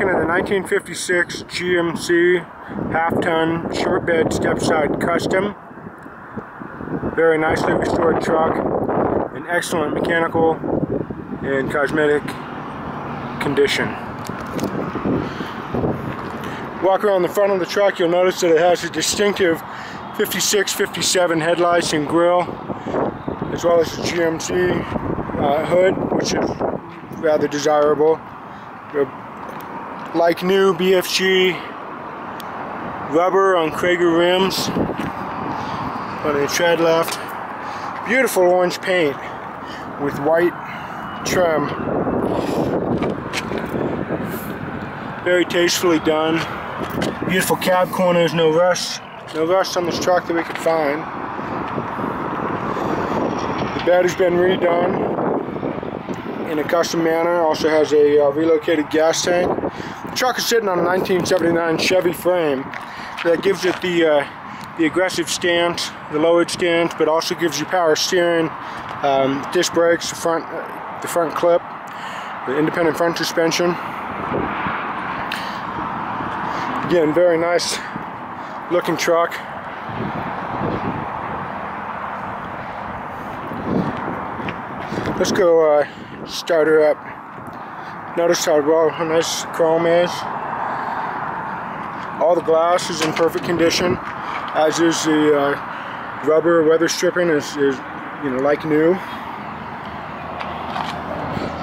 looking at the 1956 GMC half-ton short bed step-side custom. Very nicely restored truck in excellent mechanical and cosmetic condition. Walk around the front of the truck, you'll notice that it has a distinctive 56-57 headlights and grille, as well as the GMC hood, which is rather desirable. Like new BFG rubber on Cragar rims, plenty of tread left. Beautiful orange paint with white trim. Very tastefully done. Beautiful cab corners, no rust. No rust on this truck that we could find. The bed has been redone in a custom manner. Also has a relocated gas tank. The truck is sitting on a 1979 Chevy frame that gives it the aggressive stance, the lowered stance, but also gives you power steering, disc brakes, the front clip, the independent front suspension. Again, very nice looking truck. Let's go start her up. Notice how well how nice chrome is. All the glass is in perfect condition, as is the rubber. Weather stripping is like new.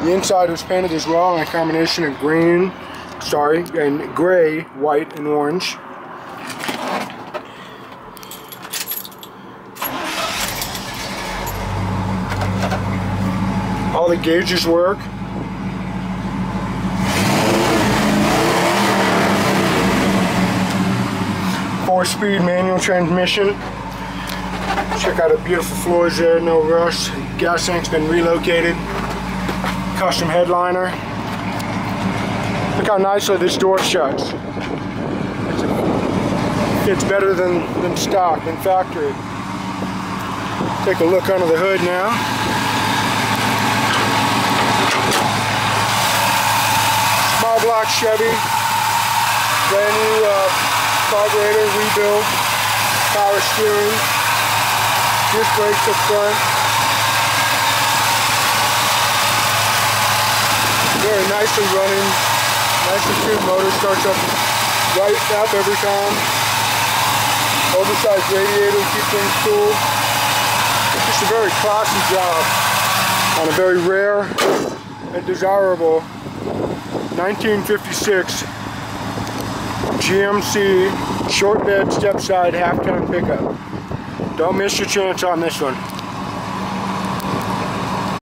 The inside was painted as well in a combination of gray, white, and orange. All the gauges work. Four-speed manual transmission. Check out the beautiful floors there, no rust. Gas tank's been relocated. Custom headliner. Look how nicely this door shuts. It's better than stock, than factory. Take a look under the hood now. Block Chevy, brand new carburetor, rebuild, power steering, disc brakes up front. Very nicely running, nicely tuned motor, starts up right up every time. Oversized radiator, keep things cool. Just a very classy job on a very rare and desirable 1956 GMC short bed step side half-ton pickup. Don't miss your chance on this one.